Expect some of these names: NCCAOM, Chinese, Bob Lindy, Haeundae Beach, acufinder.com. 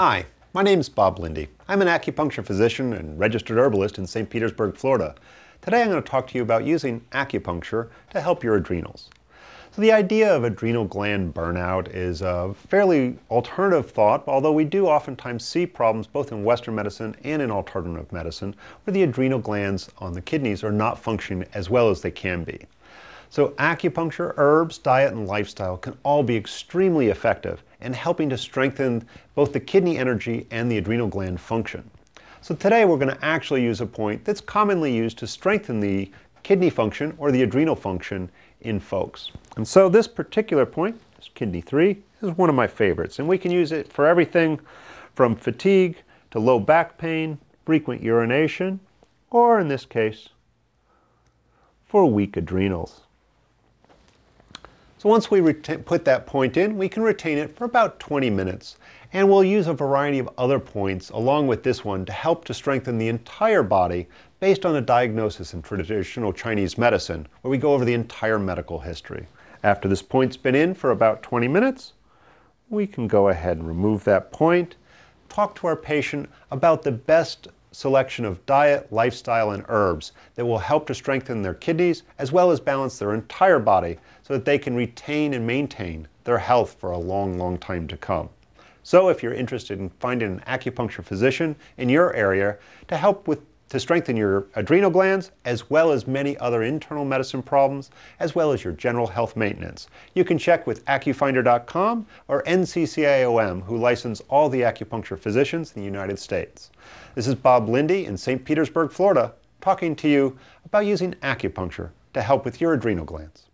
Hi, my name is Bob Lindy. I'm an acupuncture physician and registered herbalist in St. Petersburg, Florida. Today I'm going to talk to you about using acupuncture to help your adrenals. So the idea of adrenal gland burnout is a fairly alternative thought, although we do oftentimes see problems both in Western medicine and in alternative medicine where the adrenal glands on the kidneys are not functioning as well as they can be. So acupuncture, herbs, diet, and lifestyle can all be extremely effective in helping to strengthen both the kidney energy and the adrenal gland function. So today we're going to actually use a point that's commonly used to strengthen the kidney function or the adrenal function in folks. And so this particular point, this kidney 3, is one of my favorites. And we can use it for everything from fatigue to low back pain, frequent urination, or in this case, for weak adrenals. So once we put that point in, we can retain it for about 20 minutes. And we'll use a variety of other points along with this one to help to strengthen the entire body based on a diagnosis in traditional Chinese medicine, where we go over the entire medical history. After this point's been in for about 20 minutes, we can go ahead and remove that point, talk to our patient about the best selection of diet, lifestyle, and herbs that will help to strengthen their kidneys as well as balance their entire body so that they can retain and maintain their health for a long, long time to come. So if you're interested in finding an acupuncture physician in your area to help to strengthen your adrenal glands as well as many other internal medicine problems as well as your general health maintenance, you can check with acufinder.com or NCCAOM, who license all the acupuncture physicians in the United States. This is Bob Lindy in St. Petersburg, Florida, talking to you about using acupuncture to help with your adrenal glands.